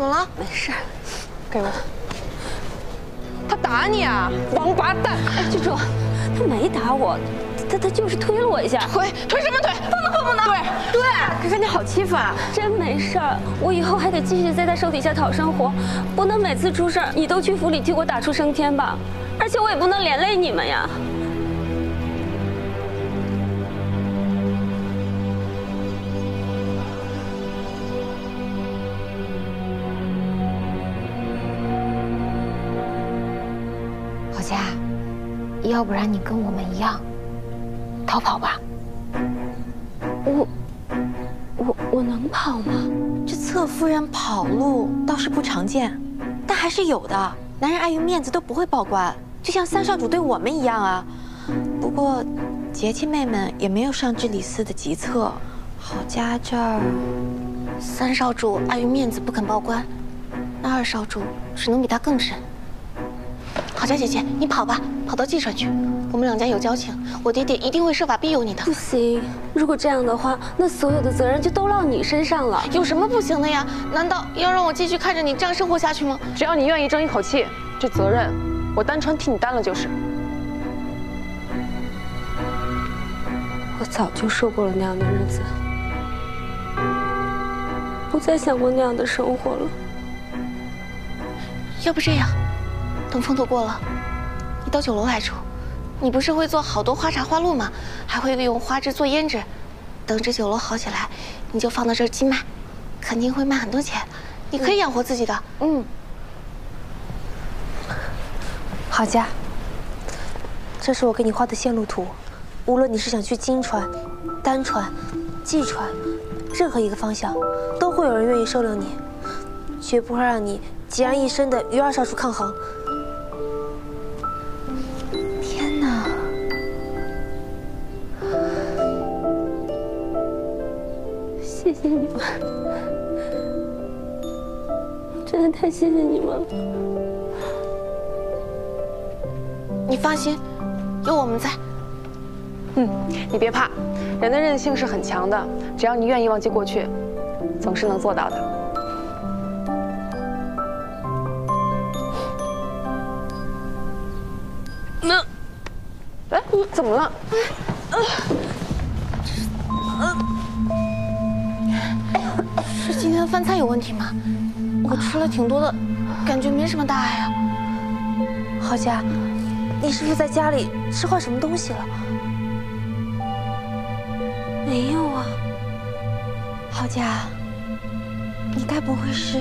怎么了？没事，给我。他打你啊，王八蛋！哎，郡主，他没打我，他就是推了我一下。推什么推？碰都碰不能。对，可是你好欺负啊！真没事儿，我以后还得继续在他手底下讨生活，不能每次出事儿你都去府里替我打出升天吧？而且我也不能连累你们呀。 要不然你跟我们一样逃跑吧。我能跑吗？这侧夫人跑路倒是不常见，但还是有的。男人碍于面子都不会报官，就像三少主对我们一样啊。不过，节气妹们也没有上治理司的籍册，郝家这儿，三少主碍于面子不肯报官，那二少主只能比他更甚。 郝家姐姐，你跑吧，跑到济川去。我们两家有交情，我爹爹一定会设法庇佑你的。不行，如果这样的话，那所有的责任就都落你身上了。有什么不行的呀？难道要让我继续看着你这样生活下去吗？只要你愿意争一口气，这责任我单纯替你担了就是。我早就受够了那样的日子，不再想过那样的生活了。要不这样？ 等风头过了，你到酒楼来住。你不是会做好多花茶花露吗？还会用花枝做胭脂。等这酒楼好起来，你就放到这儿寄卖，肯定会卖很多钱。你可以养活自己的。嗯。郝家，这是我给你画的线路图。无论你是想去金川、丹川、济川，任何一个方向，都会有人愿意收留你，绝不会让你孑然一身的与二少主抗衡。 谢谢你们，真的太谢谢你们了。你放心，有我们在。你别怕，人的韧性是很强的，只要你愿意忘记过去，总是能做到的。 哎，怎么了？是今天的饭菜有问题吗？我吃了挺多的，感觉没什么大碍啊。郝家，你是不是在家里吃坏什么东西了？没有啊。郝家，你该不会是？